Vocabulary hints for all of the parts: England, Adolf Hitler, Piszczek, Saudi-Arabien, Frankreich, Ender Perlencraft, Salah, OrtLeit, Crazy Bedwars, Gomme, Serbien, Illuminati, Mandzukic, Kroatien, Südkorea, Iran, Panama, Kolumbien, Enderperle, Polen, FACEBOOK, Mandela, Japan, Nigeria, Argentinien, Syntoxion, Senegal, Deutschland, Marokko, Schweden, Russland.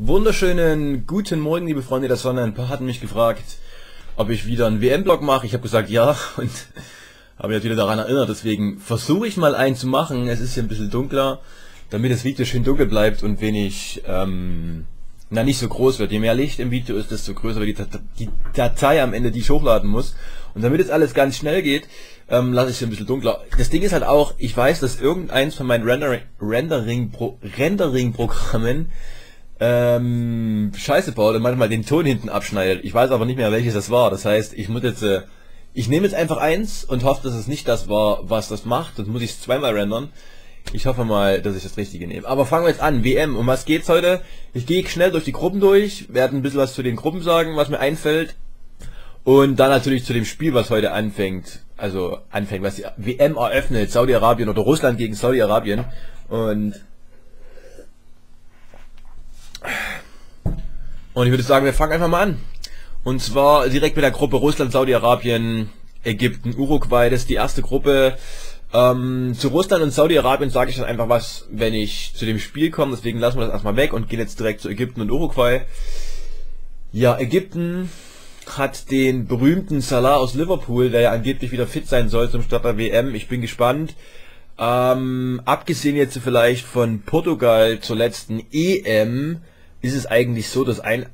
Wunderschönen guten Morgen, liebe Freunde der Sonne. Ein paar hatten mich gefragt, ob ich wieder einen WM-Blog mache. Ich habe gesagt ja und habe mich wieder daran erinnert. Deswegen versuche ich mal einen zu machen. Es ist hier ein bisschen dunkler, damit das Video schön dunkel bleibt und wenig, nicht so groß wird. Je mehr Licht im Video ist, desto größer wird die Datei am Ende, die ich hochladen muss. Und damit es alles ganz schnell geht, lasse ich es ein bisschen dunkler. Das Ding ist halt auch, ich weiß, dass irgendeins von meinen Rendering-Programmen Scheiße baut und manchmal den Ton hinten abschneidet. Ich weiß aber nicht mehr, welches das war. Das heißt, ich muss jetzt, ich nehme jetzt einfach eins und hoffe, dass es nicht das war, was das macht. Dann muss ich es zweimal rendern. Ich hoffe mal, dass ich das Richtige nehme. Aber fangen wir jetzt an. WM. Um was geht's heute? Ich gehe schnell durch die Gruppen durch, werde ein bisschen was zu den Gruppen sagen, was mir einfällt. Und dann natürlich zu dem Spiel, was heute anfängt. Also anfängt, was die WM eröffnet. Saudi-Arabien oder Russland gegen Saudi-Arabien. Und ich würde sagen, wir fangen einfach mal an. Und zwar direkt mit der Gruppe Russland, Saudi-Arabien, Ägypten, Uruguay. Das ist die erste Gruppe. Zu Russland und Saudi-Arabien sage ich dann einfach was, wenn ich zu dem Spiel komme. Deswegen lassen wir das erstmal weg und gehen jetzt direkt zu Ägypten und Uruguay. Ja, Ägypten hat den berühmten Salah aus Liverpool, der ja angeblich wieder fit sein soll zum Start der WM. Ich bin gespannt. Abgesehen jetzt vielleicht von Portugal zur letzten EM, ist es eigentlich so, dass ein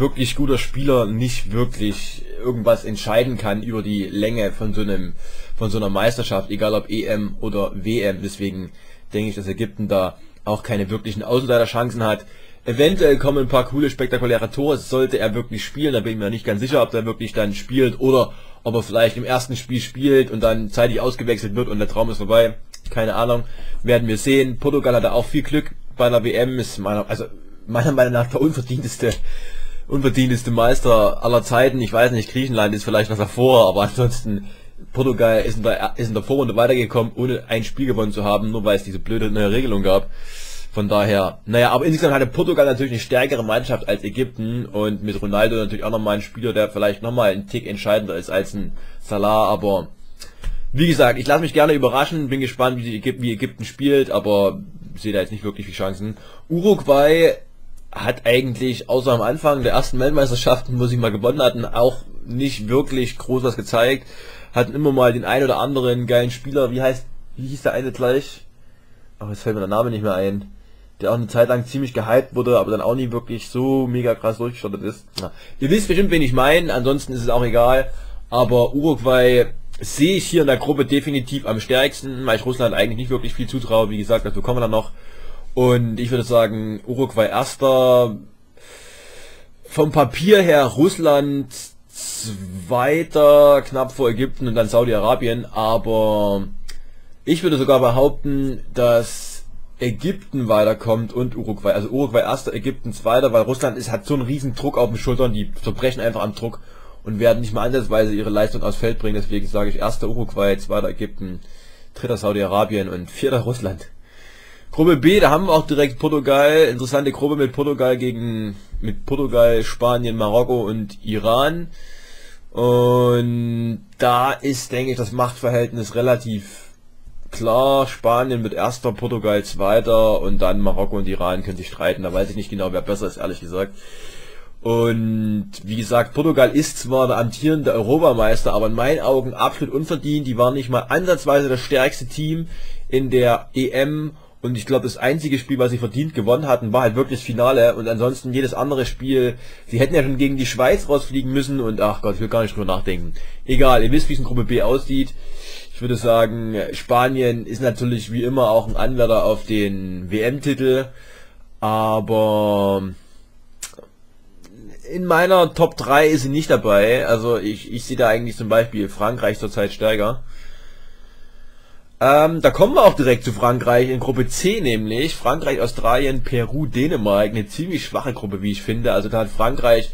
wirklich guter Spieler nicht wirklich irgendwas entscheiden kann über die Länge von so einer Meisterschaft, egal ob EM oder WM. Deswegen denke ich, dass Ägypten da auch keine wirklichen Außenseiterchancen hat. Eventuell kommen ein paar coole, spektakuläre Tore, sollte er wirklich spielen, da bin ich mir nicht ganz sicher, ob er wirklich dann spielt oder ob er vielleicht im ersten Spiel spielt und dann zeitig ausgewechselt wird und der Traum ist vorbei. Keine Ahnung, werden wir sehen. Portugal hatte auch viel Glück bei einer WM, ist meiner Meinung nach der unverdienteste Meister aller Zeiten. Ich weiß nicht, Griechenland ist vielleicht was davor, aber ansonsten Portugal ist in der Vorrunde weitergekommen, ohne ein Spiel gewonnen zu haben, nur weil es diese blöde neue Regelung gab. Von daher, naja, aber insgesamt hatte Portugal natürlich eine stärkere Mannschaft als Ägypten und mit Ronaldo natürlich auch nochmal ein Spieler, der vielleicht nochmal einen Tick entscheidender ist als ein Salah, aber wie gesagt, ich lasse mich gerne überraschen, bin gespannt, wie Ägypten spielt, aber sehe da jetzt nicht wirklich viele Chancen. Uruguay hat eigentlich, außer am Anfang der ersten Weltmeisterschaften, wo sie mal gewonnen hatten, auch nicht wirklich groß was gezeigt, hatten immer mal den einen oder anderen geilen Spieler, wie hieß der eine gleich? Ach, jetzt fällt mir der Name nicht mehr ein. Der auch eine Zeit lang ziemlich gehypt wurde, aber dann auch nie wirklich so mega krass durchgestartet ist. Ja. Ihr wisst bestimmt, wen ich meine, ansonsten ist es auch egal. Aber Uruguay sehe ich hier in der Gruppe definitiv am stärksten, weil ich Russland eigentlich nicht wirklich viel zutraue. Wie gesagt, dazu kommen wir dann noch. Und ich würde sagen, Uruguay erster. Vom Papier her Russland zweiter, knapp vor Ägypten und dann Saudi-Arabien. Aber ich würde sogar behaupten, dass Ägypten weiterkommt und Uruguay. Also Uruguay erster, Ägypten zweiter, weil Russland hat so einen riesen Druck auf den Schultern, die zerbrechen einfach am Druck und werden nicht mal ansatzweise ihre Leistung aufs Feld bringen. Deswegen sage ich erster Uruguay, zweiter Ägypten, dritter Saudi-Arabien und vierter Russland. Gruppe B, da haben wir auch direkt Portugal, interessante Gruppe mit Portugal Spanien, Marokko und Iran. Und da ist, denke ich, das Machtverhältnis relativ klar, Spanien wird erster, Portugal zweiter und dann Marokko und Iran können sich streiten. Da weiß ich nicht genau, wer besser ist, ehrlich gesagt. Und wie gesagt, Portugal ist zwar der amtierende Europameister, aber in meinen Augen absolut unverdient. Die waren nicht mal ansatzweise das stärkste Team in der EM. Und ich glaube, das einzige Spiel, was sie verdient gewonnen hatten, war halt wirklich das Finale. Und ansonsten jedes andere Spiel, sie hätten ja schon gegen die Schweiz rausfliegen müssen. Und ach Gott, ich will gar nicht drüber nachdenken. Egal, ihr wisst, wie es in Gruppe B aussieht. Ich würde sagen, Spanien ist natürlich wie immer auch ein Anwärter auf den WM-Titel, aber in meiner Top 3 ist sie nicht dabei, also ich sehe da eigentlich zum Beispiel Frankreich zurzeit stärker. Da kommen wir auch direkt zu Frankreich, in Gruppe C nämlich, Frankreich, Australien, Peru, Dänemark, eine ziemlich schwache Gruppe, wie ich finde, also da hat Frankreich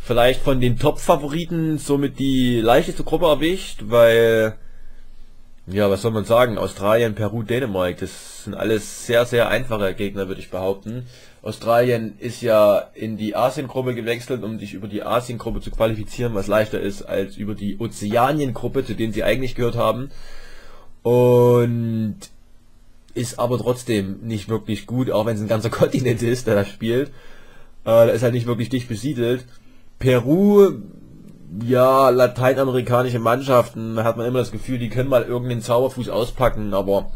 vielleicht von den Top-Favoriten somit die leichteste Gruppe erwischt, weil, ja, was soll man sagen? Australien, Peru, Dänemark, das sind alles sehr, sehr einfache Gegner, würde ich behaupten. Australien ist ja in die Asiengruppe gewechselt, um sich über die Asiengruppe zu qualifizieren, was leichter ist als über die Ozeaniengruppe, zu denen sie eigentlich gehört haben. Und ist aber trotzdem nicht wirklich gut, auch wenn es ein ganzer Kontinent ist, der da spielt. Da ist halt nicht wirklich dicht besiedelt. Peru, ja, lateinamerikanische Mannschaften, hat man immer das Gefühl, die können mal irgendeinen Zauberfuß auspacken, aber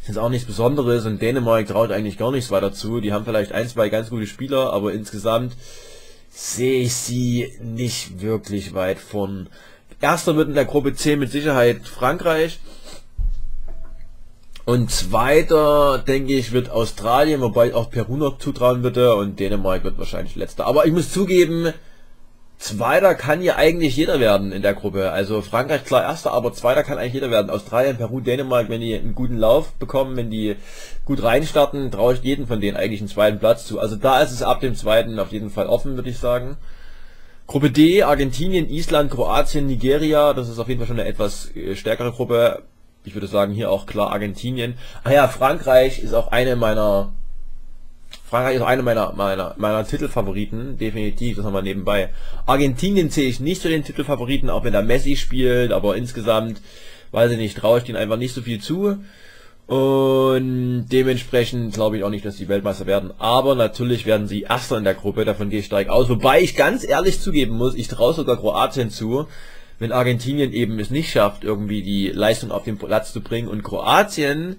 ist jetzt auch nichts Besonderes. Und Dänemark traut eigentlich gar nichts weiter zu. Die haben vielleicht ein, zwei ganz gute Spieler, aber insgesamt sehe ich sie nicht wirklich weit von. Erster wird in der Gruppe C mit Sicherheit Frankreich. Und zweiter, denke ich, wird Australien, wobei ich auch Peru noch zutrauen würde, und Dänemark wird wahrscheinlich letzter. Aber ich muss zugeben, zweiter kann hier eigentlich jeder werden in der Gruppe. Also Frankreich klar erster, aber zweiter kann eigentlich jeder werden. Australien, Peru, Dänemark, wenn die einen guten Lauf bekommen, wenn die gut reinstarten, traue ich jedem von denen eigentlich einen zweiten Platz zu. Also da ist es ab dem zweiten auf jeden Fall offen, würde ich sagen. Gruppe D, Argentinien, Island, Kroatien, Nigeria, das ist auf jeden Fall schon eine etwas stärkere Gruppe. Ich würde sagen, hier auch klar Argentinien. Ah ja, Frankreich ist auch eine meiner Titelfavoriten, definitiv, das nochmal nebenbei. Argentinien zähle ich nicht zu den Titelfavoriten, auch wenn da Messi spielt, aber insgesamt, weiß ich nicht, traue ich denen einfach nicht so viel zu. Und dementsprechend glaube ich auch nicht, dass die Weltmeister werden. Aber natürlich werden sie Erster in der Gruppe, davon gehe ich stark aus. Wobei ich ganz ehrlich zugeben muss, ich traue sogar Kroatien zu, wenn Argentinien eben es nicht schafft, irgendwie die Leistung auf den Platz zu bringen. Und Kroatien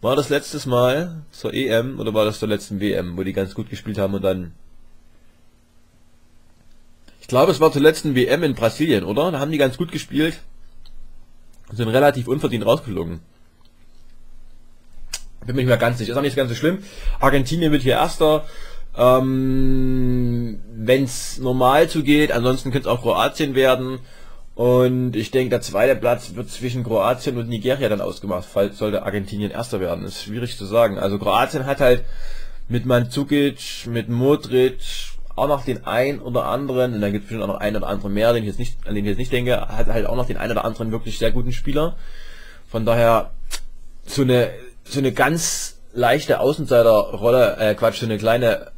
war das letztes Mal zur EM, oder war das zur letzten WM, wo die ganz gut gespielt haben und dann... Ich glaube, es war zur letzten WM in Brasilien, oder? Da haben die ganz gut gespielt und sind relativ unverdient rausgeflogen. Bin mir nicht mehr ganz sicher. Ist auch nicht ganz so schlimm. Argentinien wird hier Erster. Wenn es normal zugeht, ansonsten könnte es auch Kroatien werden. Und ich denke, der zweite Platz wird zwischen Kroatien und Nigeria dann ausgemacht, falls sollte Argentinien Erster werden. Ist schwierig zu sagen. Also Kroatien hat halt mit Mandzukic, mit Modric, auch noch den ein oder anderen, und da gibt es bestimmt auch noch einen oder anderen mehr, an den ich jetzt nicht denke, hat halt auch noch den ein oder anderen wirklich sehr guten Spieler. Von daher so eine ganz leichte Außenseiterrolle, so eine kleine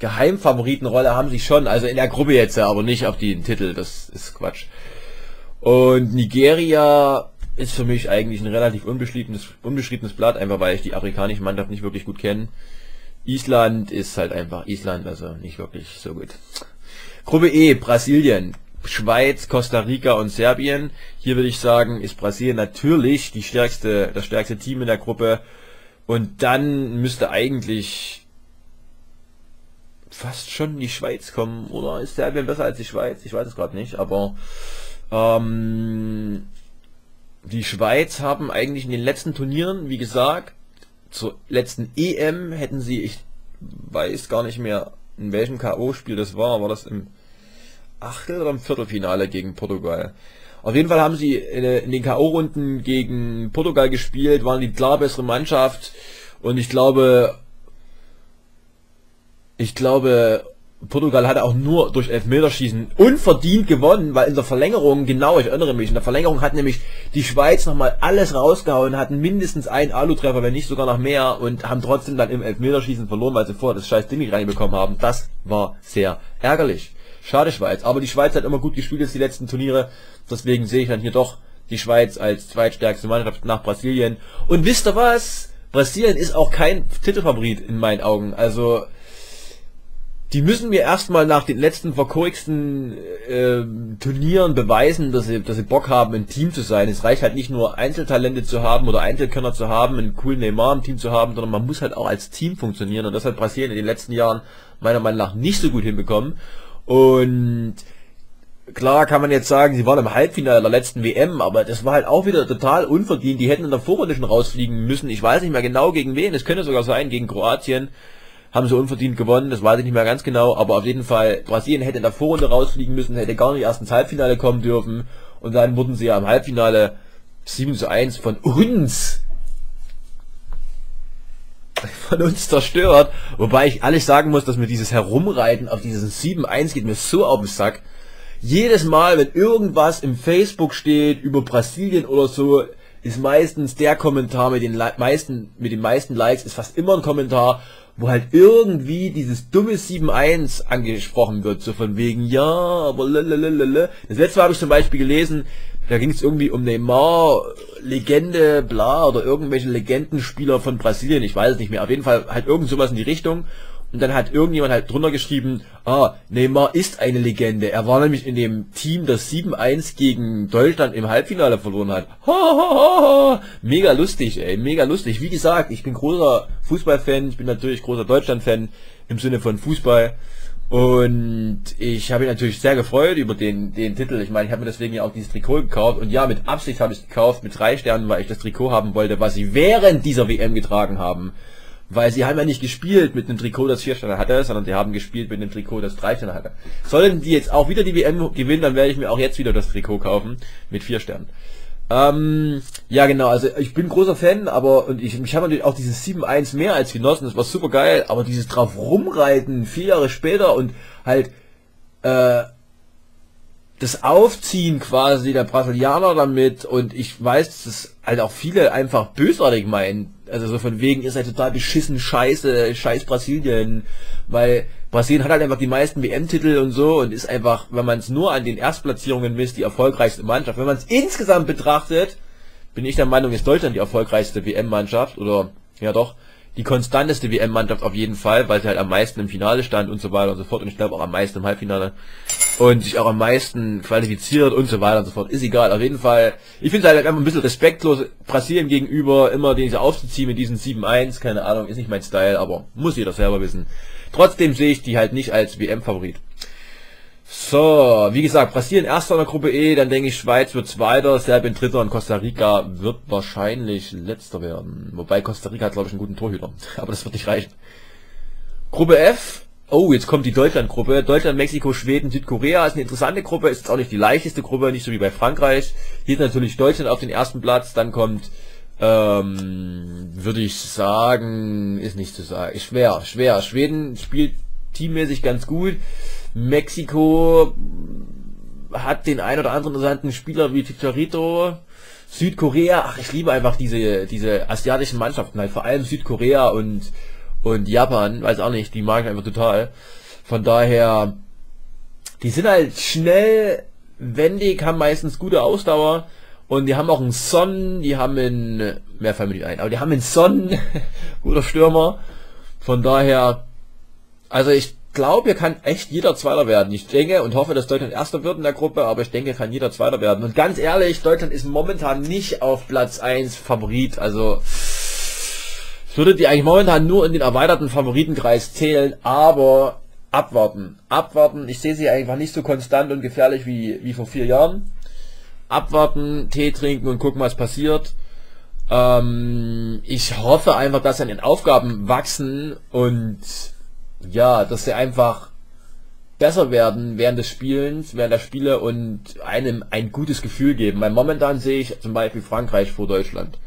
Geheimfavoritenrolle haben sie schon, also in der Gruppe jetzt, aber nicht auf den Titel, das ist Quatsch. Und Nigeria ist für mich eigentlich ein relativ unbeschriebenes Blatt, einfach weil ich die afrikanische Mannschaft nicht wirklich gut kenne. Island ist halt einfach Island, also nicht wirklich so gut. Gruppe E, Brasilien, Schweiz, Costa Rica und Serbien. Hier würde ich sagen, ist Brasilien natürlich das stärkste Team in der Gruppe. Und dann müsste eigentlich fast schon die Schweiz kommen, oder? Ist Serbien besser als die Schweiz? Ich weiß es gerade nicht, aber die Schweiz haben eigentlich in den letzten Turnieren, wie gesagt, zur letzten EM hätten sie, ich weiß gar nicht mehr, in welchem K.O.-Spiel das war das im Achtel- oder im Viertelfinale gegen Portugal. Auf jeden Fall haben sie in den K.O.-Runden gegen Portugal gespielt, waren die klar bessere Mannschaft, und ich glaube, Portugal hatte auch nur durch Elfmeterschießen unverdient gewonnen, weil in der Verlängerung, genau, ich erinnere mich, in der Verlängerung hat nämlich die Schweiz nochmal alles rausgehauen, hatten mindestens einen Alu-Treffer, wenn nicht sogar noch mehr, und haben trotzdem dann im Elfmeterschießen verloren, weil sie vorher das scheiß Ding nicht reinbekommen haben. Das war sehr ärgerlich. Schade Schweiz, aber die Schweiz hat immer gut gespielt jetzt die letzten Turniere, deswegen sehe ich dann hier doch die Schweiz als zweitstärkste Mannschaft nach Brasilien. Und wisst ihr was? Brasilien ist auch kein Titelfavorit in meinen Augen, also... Die müssen mir erstmal nach den letzten verkorksten Turnieren beweisen, dass sie Bock haben, ein Team zu sein. Es reicht halt nicht nur Einzeltalente zu haben oder Einzelkönner zu haben, einen coolen Neymar im Team zu haben, sondern man muss halt auch als Team funktionieren. Und das hat Brasilien in den letzten Jahren meiner Meinung nach nicht so gut hinbekommen. Und klar kann man jetzt sagen, sie waren im Halbfinale der letzten WM, aber das war halt auch wieder total unverdient. Die hätten in der Vorrunde schon rausfliegen müssen. Ich weiß nicht mehr genau gegen wen, es könnte sogar sein, gegen Kroatien. Haben sie unverdient gewonnen, das weiß ich nicht mehr ganz genau, aber auf jeden Fall, Brasilien hätte in der Vorrunde rausfliegen müssen, hätte gar nicht erst ins Halbfinale kommen dürfen, und dann wurden sie ja im Halbfinale 7:1 von uns zerstört, wobei ich ehrlich sagen muss, dass mir dieses Herumreiten auf diesen 7:1 geht mir so auf den Sack. Jedes Mal, wenn irgendwas im Facebook steht über Brasilien oder so, ist meistens der Kommentar mit den meisten Likes, ist fast immer ein Kommentar, wo halt irgendwie dieses dumme 7:1 angesprochen wird, so von wegen, ja, aber lalalala. Das letzte Mal habe ich zum Beispiel gelesen, da ging es irgendwie um Neymar, Legende, bla, oder irgendwelche Legendenspieler von Brasilien, ich weiß es nicht mehr, auf jeden Fall halt irgend sowas in die Richtung, Und dann hat irgendjemand halt drunter geschrieben, ah, Neymar ist eine Legende. Er war nämlich in dem Team, das 7-1 gegen Deutschland im Halbfinale verloren hat. Ha, ha, ha. Mega lustig, ey, mega lustig. Wie gesagt, ich bin großer Fußballfan, ich bin natürlich großer Deutschland-Fan im Sinne von Fußball. Und ich habe mich natürlich sehr gefreut über den Titel. Ich meine, ich habe mir deswegen ja auch dieses Trikot gekauft. Und ja, mit Absicht habe ich es gekauft, mit 3 Sternen, weil ich das Trikot haben wollte, was sie während dieser WM getragen haben. Weil sie haben ja nicht gespielt mit einem Trikot, das 4 Sterne hatte, sondern sie haben gespielt mit einem Trikot, das 3 Sterne hatte. Sollen die jetzt auch wieder die WM gewinnen, dann werde ich mir auch jetzt wieder das Trikot kaufen mit 4 Sternen. Ja genau, also ich bin großer Fan, aber und ich habe natürlich auch dieses 7-1 mehr als genossen, das war super geil, aber dieses drauf rumreiten 4 Jahre später und halt das Aufziehen quasi der Brasilianer damit, und ich weiß, dass halt auch viele einfach bösartig meinen, also so von wegen, ihr seid total beschissen, scheiße, scheiß Brasilien, weil Brasilien hat halt einfach die meisten WM-Titel und so und ist einfach, wenn man es nur an den Erstplatzierungen misst, die erfolgreichste Mannschaft. Wenn man es insgesamt betrachtet, bin ich der Meinung, ist Deutschland die erfolgreichste WM-Mannschaft, oder, ja doch, die konstanteste WM-Mannschaft auf jeden Fall, weil sie halt am meisten im Finale stand und so weiter und so fort, und ich glaube auch am meisten im Halbfinale und sich auch am meisten qualifiziert und so weiter und so fort, ist egal, auf jeden Fall. Ich finde es halt einfach ein bisschen respektlos Brasilien gegenüber, immer den sie aufzuziehen mit diesen 7-1, keine Ahnung, ist nicht mein Style, aber muss jeder selber wissen. Trotzdem sehe ich die halt nicht als WM-Favorit. So, wie gesagt, Brasilien erster in der Gruppe E, dann denke ich, Schweiz wird zweiter, Serbien dritter und Costa Rica wird wahrscheinlich letzter werden. Wobei Costa Rica hat, glaube ich, einen guten Torhüter, aber das wird nicht reichen. Gruppe F, oh, jetzt kommt die Deutschland-Gruppe. Deutschland, Mexiko, Schweden, Südkorea ist eine interessante Gruppe, ist auch nicht die leichteste Gruppe, nicht so wie bei Frankreich. Hier ist natürlich Deutschland auf den ersten Platz, dann kommt... würde ich sagen, ist nicht zu sagen. Schwer. Schweden spielt teammäßig ganz gut. Mexiko hat den ein oder anderen interessanten Spieler wie Chicharito. Südkorea, ach, ich liebe einfach diese asiatischen Mannschaften, halt vor allem Südkorea und Japan, weiß auch nicht, die mag ich einfach total. Von daher, die sind halt schnell, wendig, haben meistens gute Ausdauer. Und die haben auch einen Son, die haben einen, mehr fallen mir nicht ein, aber die haben einen Son, guter Stürmer. Von daher, also ich glaube, hier kann echt jeder Zweiter werden. Ich denke und hoffe, dass Deutschland Erster wird in der Gruppe, aber ich denke, kann jeder Zweiter werden. Und ganz ehrlich, Deutschland ist momentan nicht auf Platz 1 Favorit, also ich würde die eigentlich momentan nur in den erweiterten Favoritenkreis zählen, aber abwarten. Ich sehe sie einfach nicht so konstant und gefährlich wie vor 4 Jahren. Abwarten, Tee trinken und gucken, was passiert. Ich hoffe einfach, dass an den Aufgaben wachsen und ja, dass sie einfach besser werden während des Spielens, während der Spiele und einem ein gutes Gefühl geben. Weil momentan sehe ich zum Beispiel Frankreich vor Deutschland.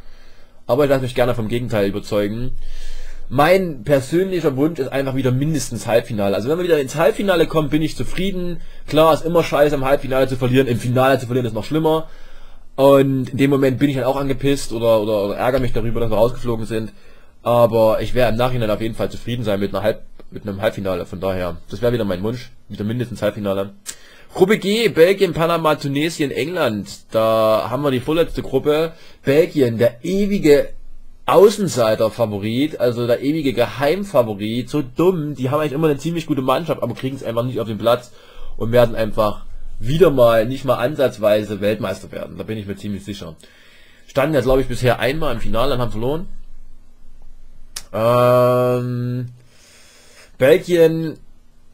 Aber ich lasse mich gerne vom Gegenteil überzeugen. Mein persönlicher Wunsch ist einfach wieder mindestens Halbfinale. Also wenn wir wieder ins Halbfinale kommen, bin ich zufrieden. Klar, ist immer scheiße, im Halbfinale zu verlieren. Im Finale zu verlieren ist noch schlimmer. Und in dem Moment bin ich dann auch angepisst oder ärgere mich darüber, dass wir rausgeflogen sind. Aber ich wäre im Nachhinein auf jeden Fall zufrieden sein mit einem Halbfinale. Von daher, das wäre wieder mein Wunsch. Wieder mindestens Halbfinale. Gruppe G, Belgien, Panama, Tunesien, England. Da haben wir die vorletzte Gruppe. Belgien, der ewige Außenseiter-Favorit, also der ewige Geheimfavorit, so dumm, die haben eigentlich immer eine ziemlich gute Mannschaft, aber kriegen es einfach nicht auf den Platz und werden einfach wieder mal, nicht mal ansatzweise Weltmeister werden, da bin ich mir ziemlich sicher. Standen ja, glaube ich, bisher einmal im Finale und haben verloren. Belgien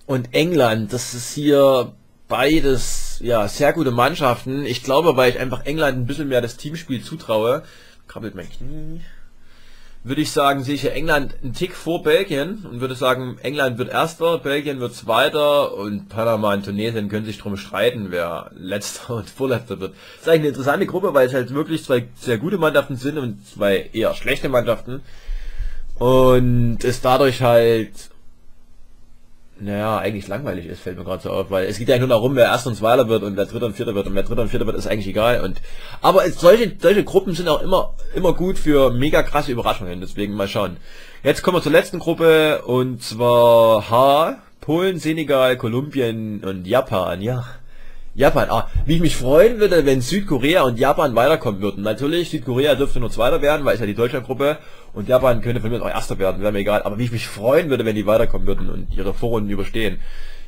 und England, das ist hier beides, ja, sehr gute Mannschaften. Ich glaube, weil ich einfach England ein bisschen mehr das Teamspiel zutraue, krabbelt mein Knie, würde ich sagen, sehe ich ja England einen Tick vor Belgien und würde sagen, England wird Erster, Belgien wird Zweiter und Panama und Tunesien können sich drum streiten, wer Letzter und Vorletzter wird. Das ist eigentlich eine interessante Gruppe, weil es halt wirklich zwei sehr gute Mannschaften sind und zwei eher schlechte Mannschaften und es dadurch halt, naja, eigentlich langweilig ist, fällt mir gerade so auf, weil es geht ja nur darum, wer Erster und Zweiter wird und wer Dritter und Vierter wird und wer Dritter und Vierter wird, ist eigentlich egal. Und aber es, solche Gruppen sind auch immer gut für mega krasse Überraschungen, deswegen mal schauen. Jetzt kommen wir zur letzten Gruppe und zwar H, Polen, Senegal, Kolumbien und Japan, ja. Japan. Ah, wie ich mich freuen würde, wenn Südkorea und Japan weiterkommen würden. Natürlich, Südkorea dürfte nur Zweiter werden, weil es ja die Deutschlandgruppe, und Japan könnte von mir auch Erster werden, wäre mir egal. Aber wie ich mich freuen würde, wenn die weiterkommen würden und ihre Vorrunden überstehen.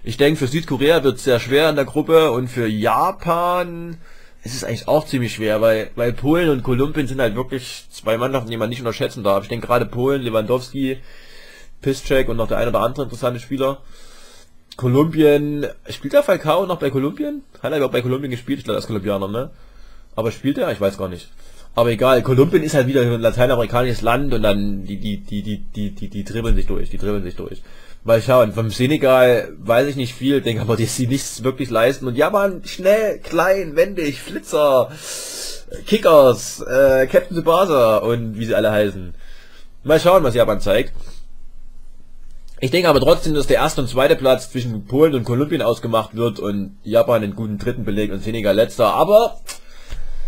Ich denke, für Südkorea wird es sehr schwer in der Gruppe, und für Japan ist es eigentlich auch ziemlich schwer, weil Polen und Kolumbien sind halt wirklich zwei Mannschaften, die man nicht unterschätzen darf. Ich denke gerade Polen, Lewandowski, Piszczek und noch der ein oder andere interessante Spieler. Kolumbien, spielt der Falcao noch bei Kolumbien? Hat er überhaupt bei Kolumbien gespielt? Ich glaube, er ist Kolumbianer, ne? Aber spielt er? Ich weiß gar nicht. Aber egal, Kolumbien ist halt wieder ein lateinamerikanisches Land, und dann die dribbeln sich durch, Mal schauen, vom Senegal weiß ich nicht viel, denke aber, dass sie nichts wirklich leisten. Und Japan, schnell, klein, wendig, Flitzer, Kickers, Captain Tsubasa und wie sie alle heißen. Mal schauen, was Japan zeigt. Ich denke aber trotzdem, dass der erste und zweite Platz zwischen Polen und Kolumbien ausgemacht wird und Japan den guten dritten belegt und Senegal letzter. Aber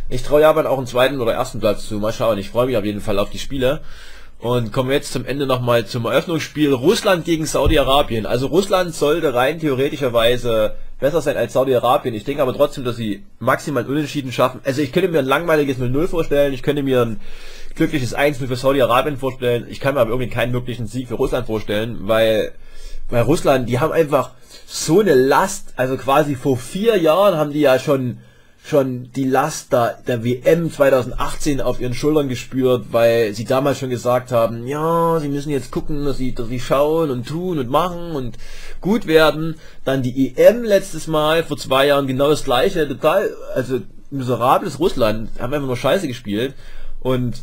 ich traue Japan auch einen zweiten oder ersten Platz zu. Mal schauen, ich freue mich auf jeden Fall auf die Spiele. Und kommen wir jetzt zum Ende nochmal zum Eröffnungsspiel Russland gegen Saudi-Arabien. Also Russland sollte rein theoretischerweise besser sein als Saudi-Arabien. Ich denke aber trotzdem, dass sie maximal Unentschieden schaffen. Also ich könnte mir ein langweiliges 0-0 vorstellen. Ich könnte mir ein glückliches 1-0 für Saudi-Arabien vorstellen. Ich kann mir aber irgendwie keinen möglichen Sieg für Russland vorstellen, weil Russland, die haben einfach so eine Last. Also quasi vor 4 Jahren haben die ja schon die Last der WM 2018 auf ihren Schultern gespürt, weil sie damals schon gesagt haben, ja, sie müssen jetzt gucken, dass sie schauen und tun und machen und gut werden. Dann die EM letztes Mal, vor 2 Jahren, genau das gleiche, total, also miserables Russland, haben einfach nur Scheiße gespielt, und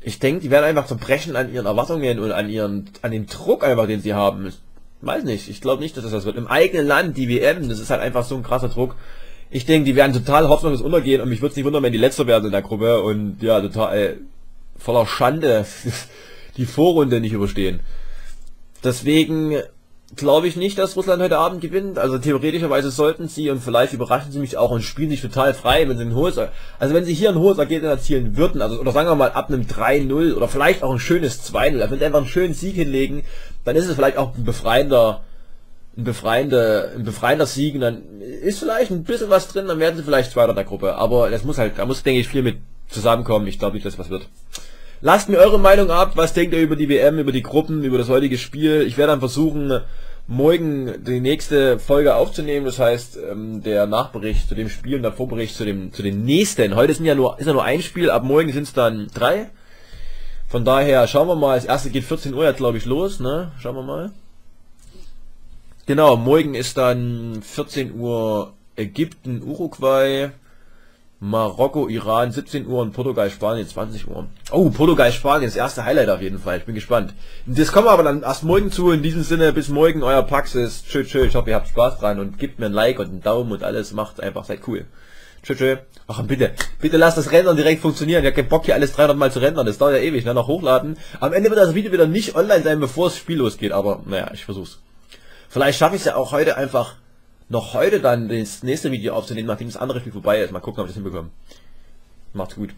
ich denke, die werden einfach zerbrechen an ihren Erwartungen und an dem Druck einfach, den sie haben. Ich weiß nicht, ich glaube nicht, dass das wird. Im eigenen Land, die WM, das ist halt einfach so ein krasser Druck. Ich denke, die werden total hoffnungslos untergehen, und mich würde es nicht wundern, wenn die Letzter werden in der Gruppe und ja, total voller Schande die Vorrunde nicht überstehen. Deswegen glaube ich nicht, dass Russland heute Abend gewinnt. Also theoretischerweise sollten sie, und vielleicht überraschen sie mich auch und spielen sich total frei, wenn sie ein hohes, also wenn sie hier ein hohes Ergebnis erzielen würden, also oder sagen wir mal ab einem 3-0 oder vielleicht auch ein schönes 2-0, also wenn sie einfach einen schönen Sieg hinlegen, dann ist es vielleicht auch ein befreiender Sieg, und dann ist vielleicht ein bisschen was drin, dann werden sie vielleicht Zweiter in der Gruppe. Aber das muss halt, da muss, denke ich, viel mit zusammenkommen. Ich glaube nicht, dass was wird. Lasst mir eure Meinung ab, was denkt ihr über die WM, über die Gruppen, über das heutige Spiel. Ich werde dann versuchen, morgen die nächste Folge aufzunehmen, das heißt, der Nachbericht zu dem Spiel und der Vorbericht zu dem nächsten. Heute ist ja nur ein Spiel, ab morgen sind es dann 3. Von daher schauen wir mal, das erste geht 14 Uhr jetzt, glaube ich, los, ne? Schauen wir mal. Genau, morgen ist dann 14 Uhr Ägypten, Uruguay, Marokko, Iran, 17 Uhr und Portugal, Spanien, 20 Uhr. Oh, Portugal, Spanien, das erste Highlight auf jeden Fall. Ich bin gespannt. Das kommen wir aber dann erst morgen zu. In diesem Sinne, bis morgen, euer Praxis. Tschö, tschö. Ich hoffe, ihr habt Spaß dran und gebt mir ein Like und einen Daumen und alles. Macht einfach, seid cool. Tschö, tschö. Ach, bitte lasst das Rendern direkt funktionieren. Ich hab keinen Bock, hier alles 300 Mal zu rendern. Das dauert ja ewig, ne? Noch hochladen. Am Ende wird das Video wieder nicht online sein, bevor das Spiel losgeht. Aber, naja, ich versuch's. Vielleicht schaffe ich es ja auch heute einfach, noch heute dann das nächste Video aufzunehmen, nachdem das andere Spiel vorbei ist. Mal gucken, ob ich das hinbekomme. Macht's gut.